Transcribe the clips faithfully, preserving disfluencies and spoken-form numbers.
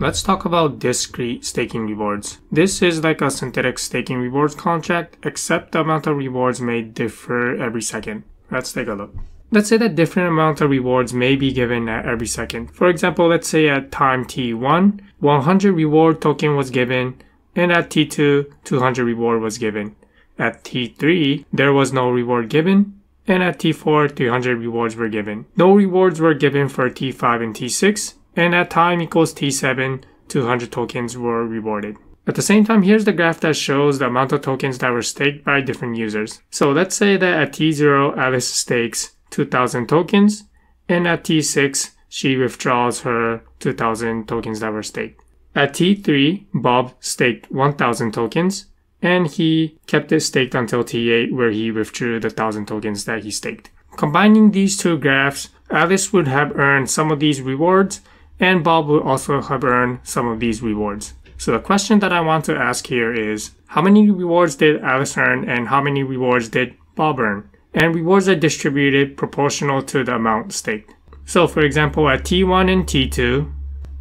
Let's talk about discrete staking rewards. This is like a Synthetix staking rewards contract, except the amount of rewards may differ every second. Let's take a look. Let's say that different amount of rewards may be given at every second. For example, let's say at time t one, one hundred reward token was given, and at t two, two hundred reward was given. At t three, there was no reward given, and at t four, three hundred rewards were given. No rewards were given for t five and t six, and at time equals t seven, two hundred tokens were rewarded. At the same time, here's the graph that shows the amount of tokens that were staked by different users. So let's say that at t zero, Alice stakes two thousand tokens, and at t six, she withdraws her two thousand tokens that were staked. At t three, Bob staked one thousand tokens, and he kept it staked until t eight, where he withdrew the one thousand tokens that he staked. Combining these two graphs, Alice would have earned some of these rewards, and Bob would also have earned some of these rewards. So the question that I want to ask here is, how many rewards did Alice earn and how many rewards did Bob earn? And rewards are distributed proportional to the amount staked. So for example, at t one and t two,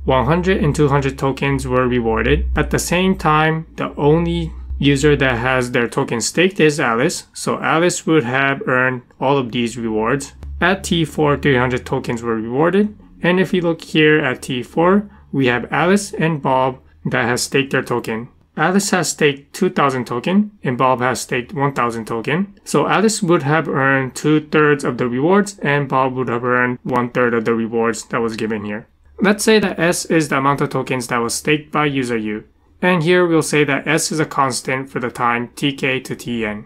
one hundred and two hundred tokens were rewarded. At the same time, the only user that has their token staked is Alice, so Alice would have earned all of these rewards. At t four, three hundred tokens were rewarded, and if you look here at t four, we have Alice and Bob that has staked their token. Alice has staked two thousand token, and Bob has staked one thousand token. So Alice would have earned two-thirds of the rewards, and Bob would have earned one-third of the rewards that was given here. Let's say that S is the amount of tokens that was staked by user U. And here we'll say that S is a constant for the time tk to tn.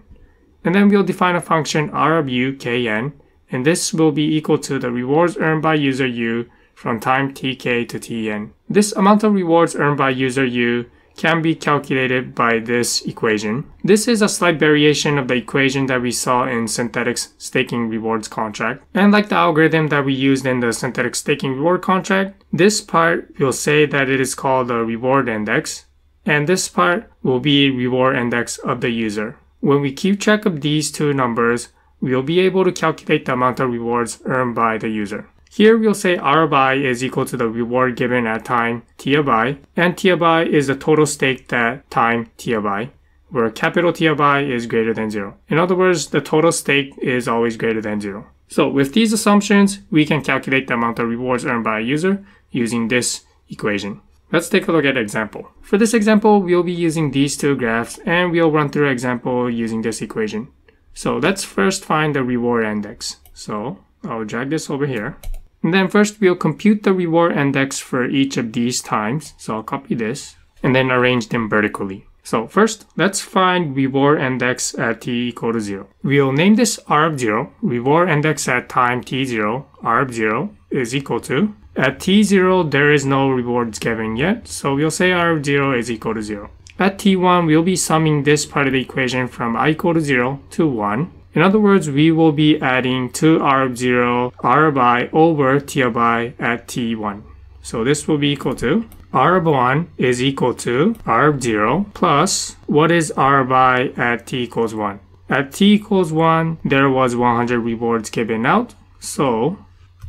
And then we'll define a function r of u kn, and this will be equal to the rewards earned by user U from time tk to tn. This amount of rewards earned by user U can be calculated by this equation. This is a slight variation of the equation that we saw in Synthetix staking rewards contract. And like the algorithm that we used in the Synthetix staking reward contract, this part will say that it is called the reward index, and this part will be reward index of the user. When we keep track of these two numbers, we'll be able to calculate the amount of rewards earned by the user. Here we'll say r of I is equal to the reward given at time t of I, and t of I is the total staked at time t of I, where capital T of I is greater than zero. In other words, the total staked is always greater than zero. So with these assumptions, we can calculate the amount of rewards earned by a user using this equation. Let's take a look at an example. For this example, we'll be using these two graphs, and we'll run through an example using this equation. So let's first find the reward index. So I'll drag this over here. And then first we'll compute the reward index for each of these times. So I'll copy this and then arrange them vertically. So first, let's find reward index at t equal to zero. We'll name this r of zero. Reward index at time t zero, r of zero is equal to, at t zero there is no rewards given yet, so we'll say r of zero is equal to zero. At t one, we'll be summing this part of the equation from I equal to zero to one. In other words, we will be adding two r of zero, r of I over t of I at t one. So this will be equal to r of one is equal to r of zero plus what is r of I at t equals one. At t equals one, there was one hundred rewards given out, so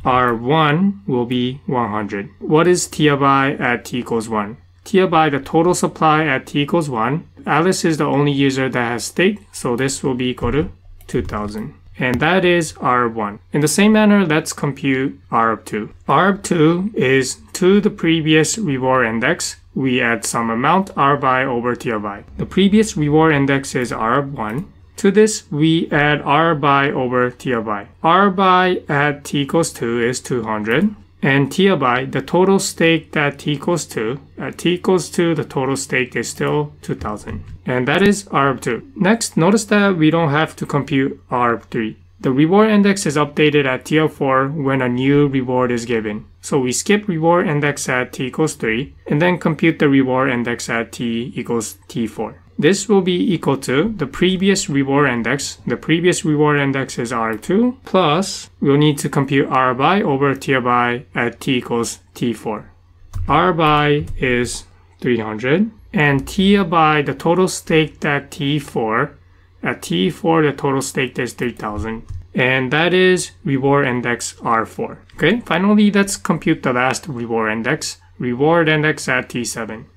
r of one will be one hundred. What is t of I at t equals one? T of I, the total supply at t equals one. Alice is the only user that has staked, so this will be equal to two thousand. And that is r of one. In the same manner, let's compute r of two. r of two is to the previous reward index, we add some amount r of I over t of I. The previous reward index is r of one. To this, we add r of I over t of I. r of I at t equals two is two hundred. And t of I, the total staked at t equals two, at t equals two, the total staked is still two thousand. And that is r of two. Next, notice that we don't have to compute r of three. The reward index is updated at t of four when a new reward is given. So we skip reward index at t equals three, and then compute the reward index at t equals t four. This will be equal to the previous reward index. The previous reward index is r of two, plus we'll need to compute r of I over t of I at t equals t four. r of I is three hundred, and t of I, the total staked at t four, at t four the total staked is three thousand, and that is reward index r four. Okay, finally let's compute the last reward index. reward index at T seven.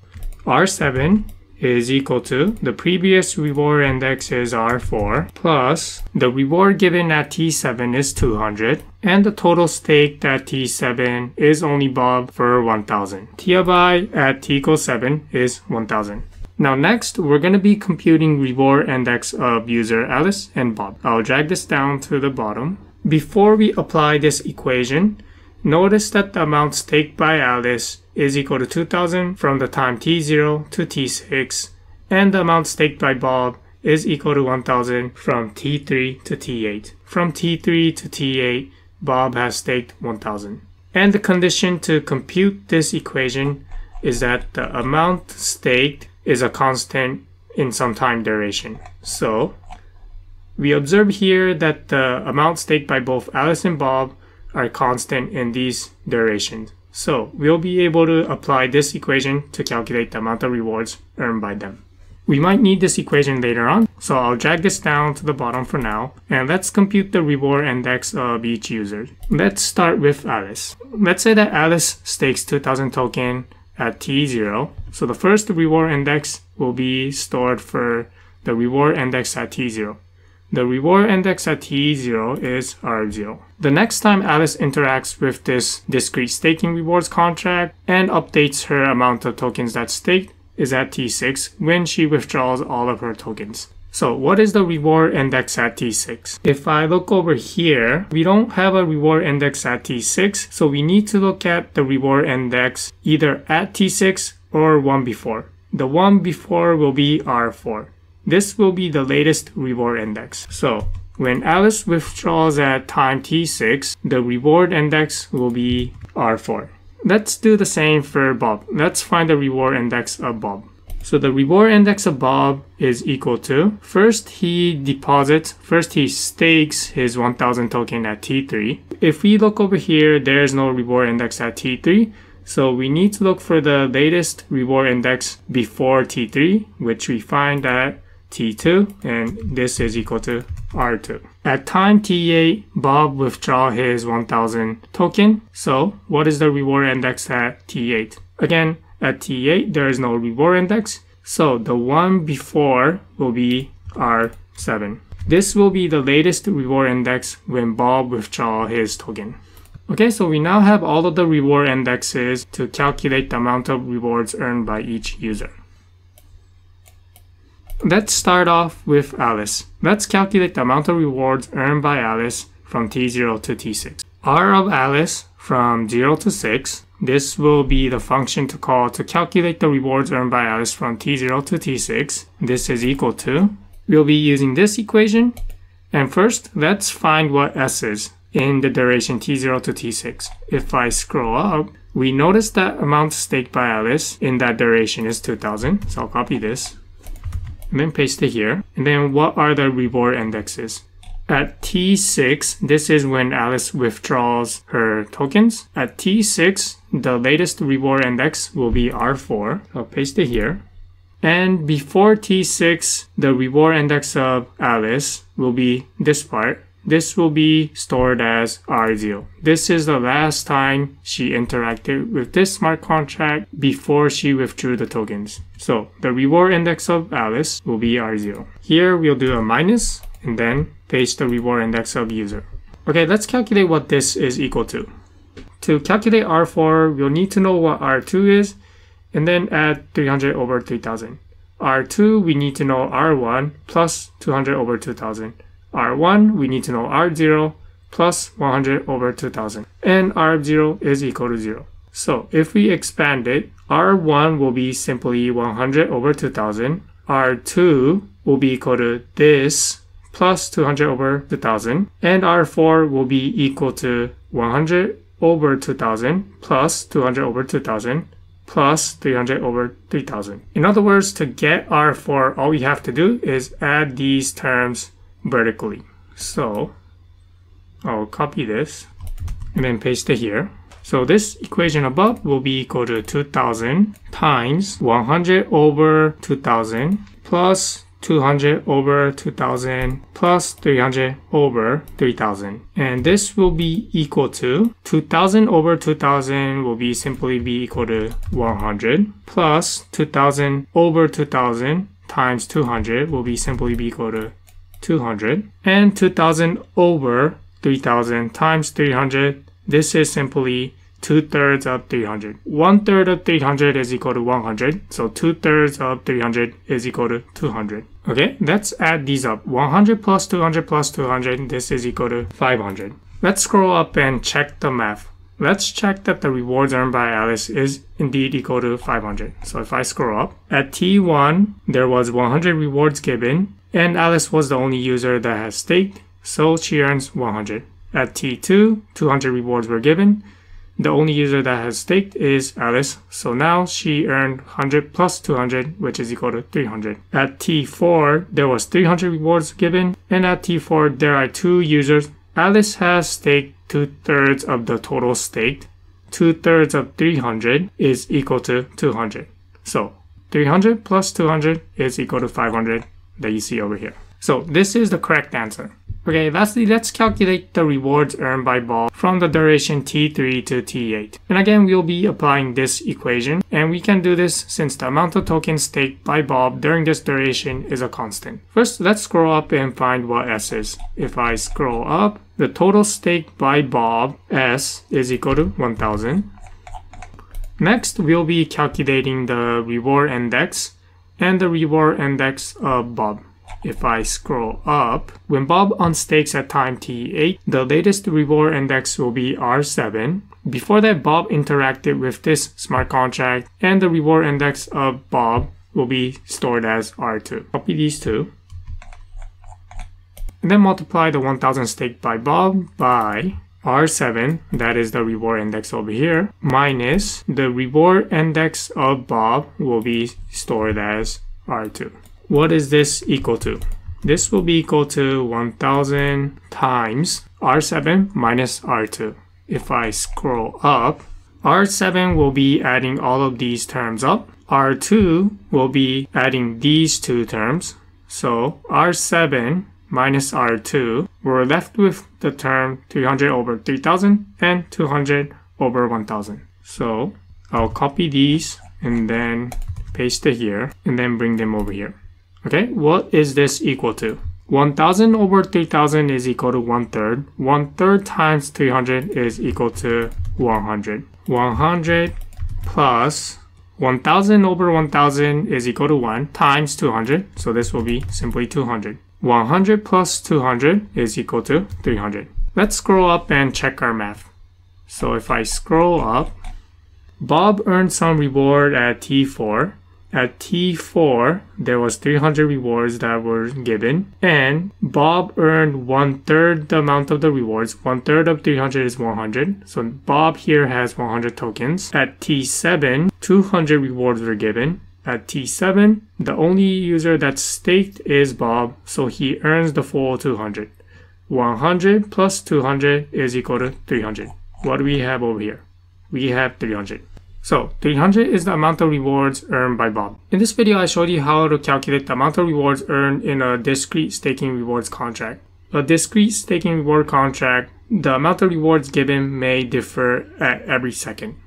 R seven is equal to the previous reward index is R four plus the reward given at T seven is two hundred, and the total staked at T seven is only bob for one thousand. T of I at T equals seven is one thousand. Now next, we're going to be computing reward index of user Alice and Bob. I'll drag this down to the bottom. Before we apply this equation, notice that the amount staked by Alice is equal to two thousand from the time T zero to T six, and the amount staked by Bob is equal to one thousand from T three to T eight. From T three to T eight, Bob has staked one thousand. And the condition to compute this equation is that the amount staked is a constant in some time duration. So we observe here that the amount staked by both Alice and Bob are constant in these durations. So we'll be able to apply this equation to calculate the amount of rewards earned by them. We might need this equation later on, so I'll drag this down to the bottom for now, and let's compute the reward index of each user. Let's start with Alice. Let's say that Alice stakes two thousand token at T zero, so the first reward index will be stored for the reward index at T zero. The reward index at T zero is R zero. The next time Alice interacts with this discrete staking rewards contract and updates her amount of tokens that's staked is at T six when she withdraws all of her tokens. So what is the reward index at T six? If I look over here, we don't have a reward index at T six, so we need to look at the reward index either at T six or one before. The one before will be R four. This will be the latest reward index. So when Alice withdraws at time T six, the reward index will be R four. Let's do the same for Bob. Let's find the reward index of Bob. So the reward index of Bob is equal to, first he deposits, first he stakes his one thousand token at T three. If we look over here, there's no reward index at T three. So we need to look for the latest reward index before T three, which we find at T two, and this is equal to R two. At time T eight, Bob withdraws his one thousand token. So what is the reward index at T eight? Again, at T eight, there is no reward index. So the one before will be R seven. This will be the latest reward index when Bob withdraws his token. Okay, so we now have all of the reward indexes to calculate the amount of rewards earned by each user. Let's start off with Alice. Let's calculate the amount of rewards earned by Alice from T zero to T six. R of Alice from zero to six, this will be the function to call to calculate the rewards earned by Alice from T zero to T six. This is equal to, we'll be using this equation, and first let's find what S is in the duration T zero to T six. If I scroll up, we notice that amount staked by Alice in that duration is two thousand, so I'll copy this and then paste it here. And then what are the reward indexes? At T six, this is when Alice withdraws her tokens. At T six, the latest reward index will be R four. I'll paste it here. And before T six, the reward index of Alice will be this part. This will be stored as R zero. This is the last time she interacted with this smart contract before she withdrew the tokens. So the reward index of Alice will be R zero. Here we'll do a minus and then paste the reward index of user. Okay, let's calculate what this is equal to. To calculate R four, we'll need to know what R two is and then add three hundred over three thousand. R two, we need to know R one plus two hundred over two thousand. R one, we need to know R zero plus one hundred over two thousand, and R zero is equal to zero. So if we expand it, R one will be simply one hundred over two thousand, R two will be equal to this plus two hundred over two thousand, and R four will be equal to one hundred over two thousand plus two hundred over two thousand plus three hundred over three thousand. In other words, to get R four, all we have to do is add these terms vertically. So I'll copy this and then paste it here. So this equation above will be equal to two thousand times one hundred over two thousand plus two hundred over two thousand plus three hundred over three thousand. And this will be equal to two thousand over two thousand will be simply be equal to one hundred plus two thousand over two thousand times two hundred will be simply be equal to two hundred, and two thousand over three thousand times three hundred, this is simply two thirds of three hundred. one third of three hundred is equal to one hundred, so two thirds of three hundred is equal to two hundred. Okay, let's add these up. one hundred plus two hundred plus two hundred, this is equal to five hundred. Let's scroll up and check the math. Let's check that the rewards earned by Alice is indeed equal to five hundred. So if I scroll up, at T one, there was one hundred rewards given, and Alice was the only user that has staked, so she earns one hundred. At T two, two hundred rewards were given. The only user that has staked is Alice, so now she earned one hundred plus two hundred, which is equal to three hundred. At T four, there was three hundred rewards given, and at T four, there are two users. Alice has staked two thirds of the total staked. two thirds of three hundred is equal to two hundred. So three hundred plus two hundred is equal to five hundred that you see over here. So this is the correct answer. Okay, lastly, let's calculate the rewards earned by ball from the duration T three to T eight. And again, we'll be applying this equation, and we can do this since the amount of tokens staked by ball during this duration is a constant. First, let's scroll up and find what S is. If I scroll up, the total staked by ball, S, is equal to one thousand. Next, we'll be calculating the reward index and the reward index of Bob. If I scroll up, when Bob unstakes at time T eight, the latest reward index will be R seven. Before that, Bob interacted with this smart contract, and the reward index of Bob will be stored as R two. Copy these two. And then multiply the one thousand staked by Bob by R seven, that is the reward index over here, minus the reward index of Bob will be stored as R two. What is this equal to? This will be equal to one thousand times R seven minus R two. If I scroll up, R seven will be adding all of these terms up. R two will be adding these two terms. So R seven minus R two, we're left with the term three hundred over three thousand and two hundred over one thousand. So I'll copy these and then paste it here and then bring them over here. Okay, what is this equal to? one thousand over three thousand is equal to one third. one third times three hundred is equal to one hundred. one hundred plus one thousand over one thousand is equal to one times two hundred. So this will be simply two hundred. one hundred plus two hundred is equal to three hundred. Let's scroll up and check our math. So if I scroll up, Bob earned some reward at T four. At T four, there was three hundred rewards that were given, and Bob earned one third the amount of the rewards. one third of three hundred is one hundred, so Bob here has one hundred tokens. At T seven, two hundred rewards were given. At T seven, the only user that's staked is Bob, so he earns the full two hundred. one hundred plus two hundred is equal to three hundred. What do we have over here? We have three hundred. So three hundred is the amount of rewards earned by Bob. In this video, I showed you how to calculate the amount of rewards earned in a discrete staking rewards contract. A discrete staking reward contract, the amount of rewards given may differ at every second.